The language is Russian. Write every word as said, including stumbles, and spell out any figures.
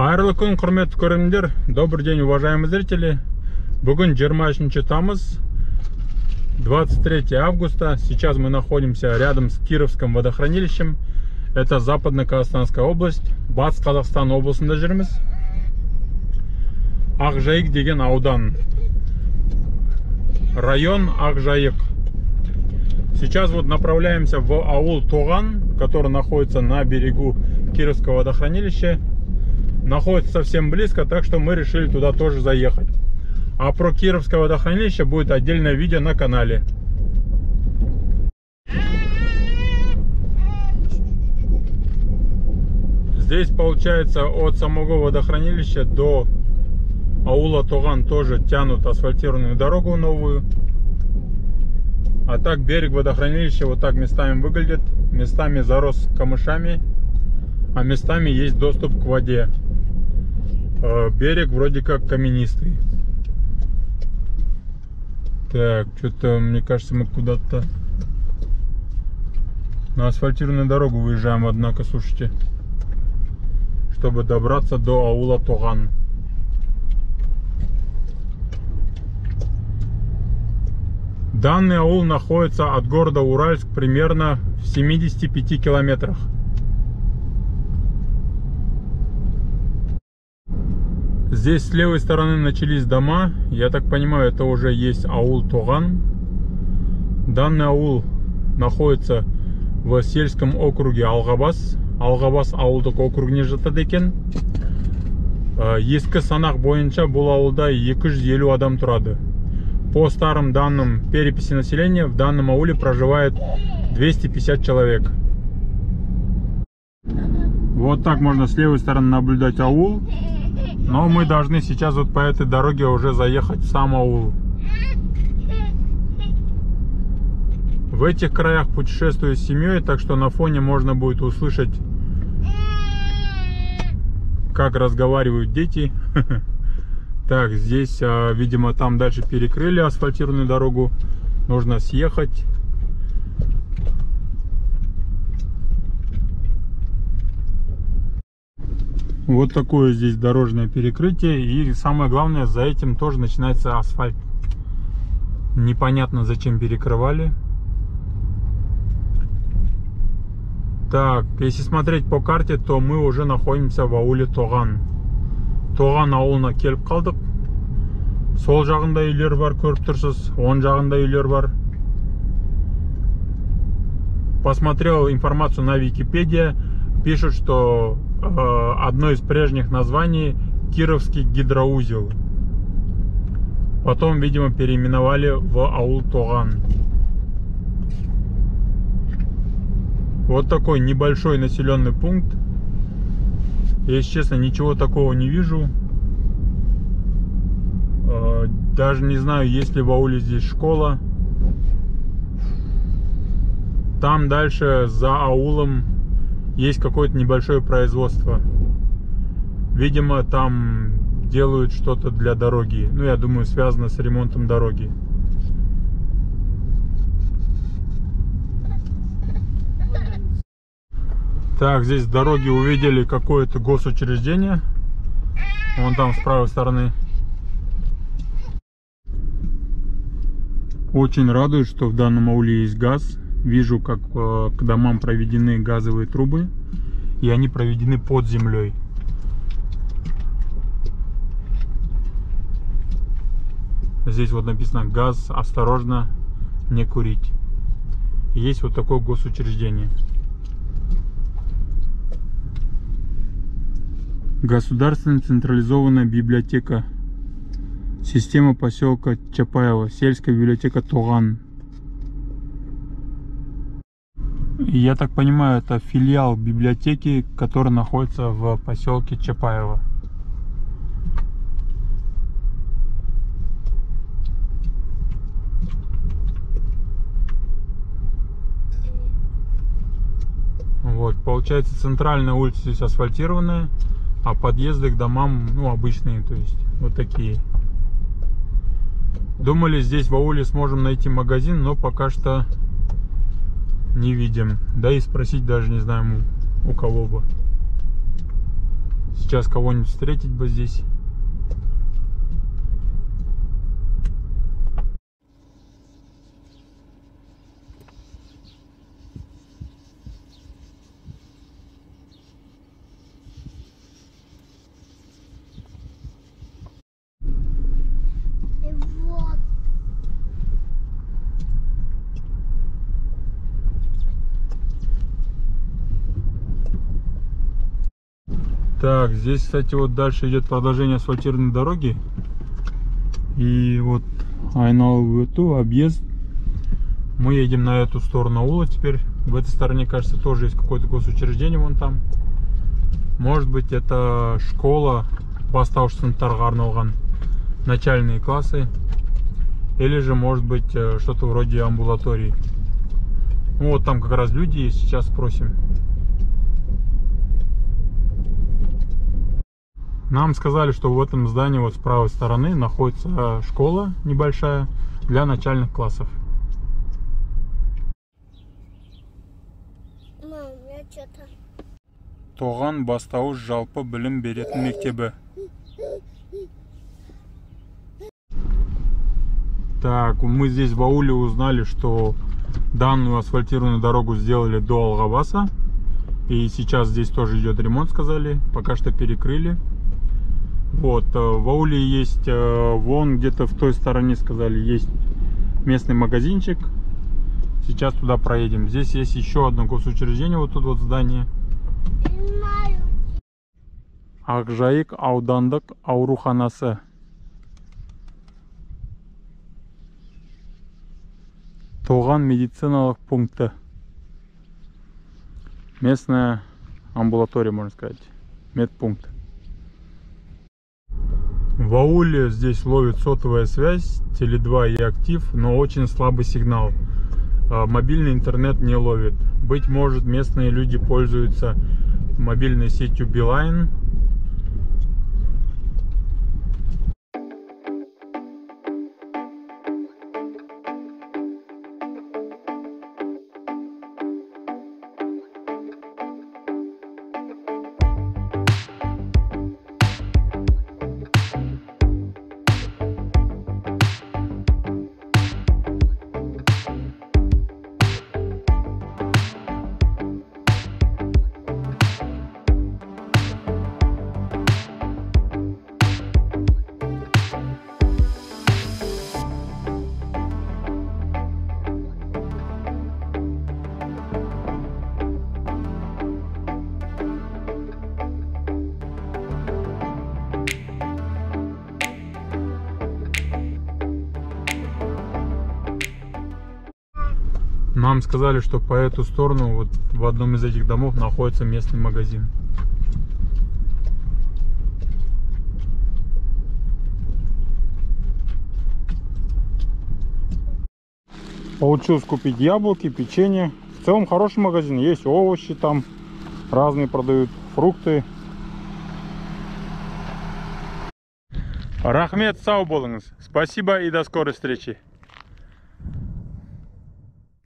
Хайырлы күн, құрметті көрермендер. Добрый день, уважаемые зрители. Бүгін жиырма үшінші тамыз, двадцать третье августа. Сейчас мы находимся рядом с Кировским водохранилищем. Это Западно-Казахстанская область. Батыс Казахстан облысында жүрміз. Ақжайық деген аудан. Район Ақжайық. Сейчас вот направляемся в аул Тоган, который находится на берегу Кировского водохранилища. Находится совсем близко, так что мы решили туда тоже заехать. А про Кировское водохранилище будет отдельное видео на канале. Здесь получается от самого водохранилища до аула Тоган тоже тянут асфальтированную дорогу новую. А так берег водохранилища вот так местами выглядит. Местами зарос камышами, а местами есть доступ к воде. Берег вроде как каменистый. Так, что-то, мне кажется, мы куда-то на асфальтированную дорогу выезжаем, однако, слушайте, чтобы добраться до аула Тоган. Данный аул находится от города Уральск примерно в семидесяти пяти километрах. Здесь с левой стороны начались дома. Я так понимаю, это уже есть аул Тоган. Данный аул находится в сельском округе Алгабас. Алгабас ауылдық округіне жатады екен. Ескі санақ бойынша бұл аулда екі жүз елу адам тұрады. По старым данным переписи населения в данном ауле проживает двести пятьдесят человек. Вот так можно с левой стороны наблюдать аул. Но мы должны сейчас вот по этой дороге уже заехать в сам аул. В этих краях путешествую с семьей, так что на фоне можно будет услышать, как разговаривают дети. Так, здесь, видимо, там дальше перекрыли асфальтированную дорогу. Нужно съехать. Вот такое здесь дорожное перекрытие. И самое главное, за этим тоже начинается асфальт. Непонятно, зачем перекрывали. Так, если смотреть по карте, то мы уже находимся в ауле Тоган. Тоган ауылына келіп қалдық. Сол жағында үйлер бар, көріп тұрсыз. Он жағында үйлер бар. Посмотрел информацию на Википедии. Пишут, что одно из прежних названий — Кировский гидроузел. Потом, видимо, переименовали в аул Тоган. Вот такой небольшой населенный пункт. Если честно, ничего такого не вижу. Даже не знаю, есть ли в ауле здесь школа. Там дальше за аулом есть какое-то небольшое производство. Видимо, там делают что-то для дороги. Ну, я думаю, связано с ремонтом дороги. Так, здесь с дороги увидели какое-то госучреждение. Вон там, с правой стороны. Очень радует, что в данном ауле есть газ. Вижу, как э, к домам проведены газовые трубы, и они проведены под землей. Здесь вот написано: газ, осторожно, не курить. Есть вот такое госучреждение. Государственная централизованная библиотека. Система поселка Чапаева. Сельская библиотека Тоган. Я так понимаю, это филиал библиотеки, который находится в поселке Чапаева. Вот, получается, центральная улица здесь асфальтированная, а подъезды к домам, ну, обычные, то есть вот такие. Думали, здесь в ауле сможем найти магазин, но пока что не видим. Да и спросить даже не знаем у кого бы. сейчас кого-нибудь встретить бы здесь. Так, здесь, кстати, вот дальше идет продолжение асфальтированной дороги. И вот айналу эту объезд. Мы едем на эту сторону аула теперь. В этой стороне, кажется, тоже есть какое-то госучреждение вон там. Может быть, это школа, начальные классы. Или же, может быть, что-то вроде амбулатории. Ну, вот там как раз люди есть, сейчас спросим. Нам сказали, что в этом здании вот с правой стороны находится школа небольшая для начальных классов. Мам, я что-то... Тоган бастауш жалпы білім беретін мектебі. Так, мы здесь в ауле узнали, что данную асфальтированную дорогу сделали до Алгабаса. И сейчас здесь тоже идет ремонт, сказали. Пока что перекрыли. Вот, в ауле есть, вон где-то в той стороне, сказали, есть местный магазинчик. Сейчас туда проедем. Здесь есть еще одно госучреждение, вот тут вот здание. Ақжайық аудандық ауруханасы. Тоган медициналық пункты. Местная амбулатория, можно сказать, медпункт. В ауле здесь ловит сотовая связь, теле два и актив, но очень слабый сигнал. Мобильный интернет не ловит. Быть может, местные люди пользуются мобильной сетью Beeline. Нам сказали, что по эту сторону, вот в одном из этих домов, находится местный магазин. Получилось купить яблоки, печенье. В целом хороший магазин. Есть овощи там, разные продают, фрукты. Рахмет сау болыңыз. Спасибо и до скорой встречи.